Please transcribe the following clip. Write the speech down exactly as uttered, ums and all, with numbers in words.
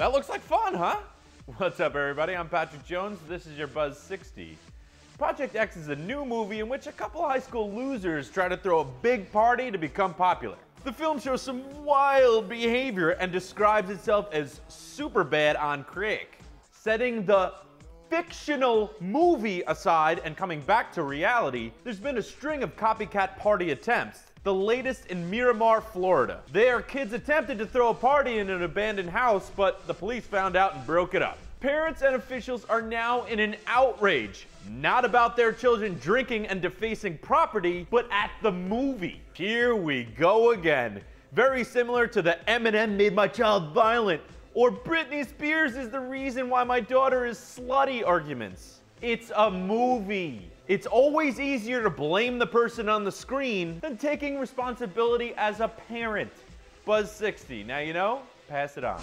That looks like fun, huh? What's up, everybody? I'm Patrick Jones. This is your Buzz sixty. Project X is a new movie in which a couple high school losers try to throw a big party to become popular. The film shows some wild behavior and describes itself as super bad on crack. Setting the fictional movie aside and coming back to reality, there's been a string of copycat party attempts, the latest in Miramar, Florida. There, kids attempted to throw a party in an abandoned house, but the police found out and broke it up. Parents and officials are now in an outrage, not about their children drinking and defacing property, but at the movie. Here we go again. Very similar to the Eminem made my child violent, or Britney Spears is the reason why my daughter is slutty arguments. It's a movie. It's always easier to blame the person on the screen than taking responsibility as a parent. Buzz sixty, now you know, pass it on.